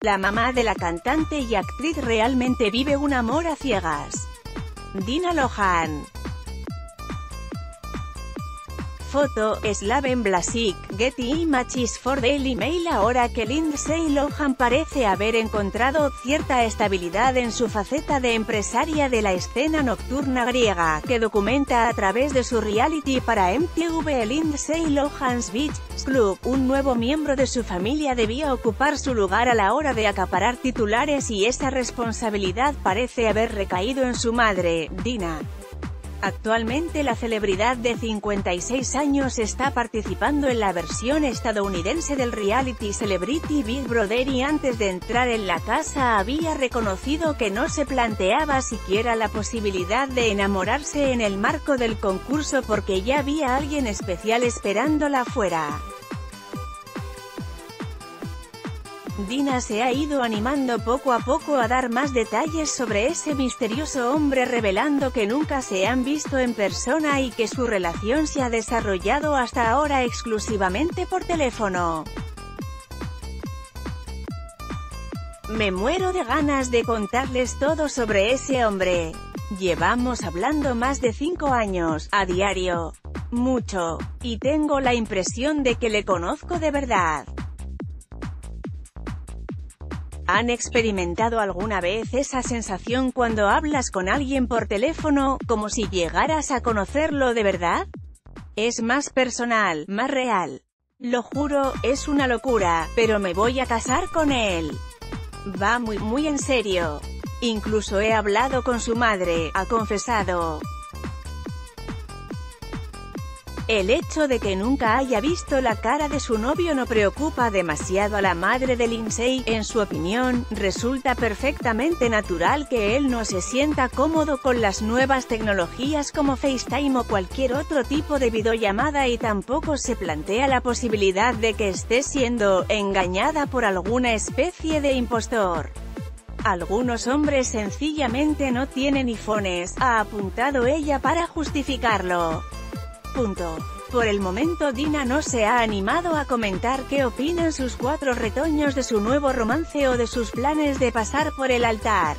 La mamá de la cantante y actriz realmente vive un amor a ciegas. Dina Lohan. Foto, Slaven Vlasic, Getty Images for Daily Mail. Ahora que Lindsay Lohan parece haber encontrado cierta estabilidad en su faceta de empresaria de la escena nocturna griega, que documenta a través de su reality para MTV Lindsay Lohan's Beach Club, un nuevo miembro de su familia debía ocupar su lugar a la hora de acaparar titulares y esa responsabilidad parece haber recaído en su madre, Dina. Actualmente la celebridad de 56 años está participando en la versión estadounidense del reality Celebrity Big Brother y antes de entrar en la casa había reconocido que no se planteaba siquiera la posibilidad de enamorarse en el marco del concurso porque ya había alguien especial esperándola fuera. Dina se ha ido animando poco a poco a dar más detalles sobre ese misterioso hombre, revelando que nunca se han visto en persona y que su relación se ha desarrollado hasta ahora exclusivamente por teléfono. Me muero de ganas de contarles todo sobre ese hombre. Llevamos hablando más de 5 años, a diario. Mucho. Y tengo la impresión de que le conozco de verdad. ¿Han experimentado alguna vez esa sensación cuando hablas con alguien por teléfono, como si llegaras a conocerlo de verdad? Es más personal, más real. Lo juro, es una locura, pero me voy a casar con él. Va muy, muy en serio. Incluso he hablado con su madre, ha confesado. El hecho de que nunca haya visto la cara de su novio no preocupa demasiado a la madre de Lindsay. En su opinión, resulta perfectamente natural que él no se sienta cómodo con las nuevas tecnologías como FaceTime o cualquier otro tipo de videollamada y tampoco se plantea la posibilidad de que esté siendo engañada por alguna especie de impostor. Algunos hombres sencillamente no tienen iPhones, ha apuntado ella para justificarlo. Por el momento Dina no se ha animado a comentar qué opinan sus 4 retoños de su nuevo romance o de sus planes de pasar por el altar.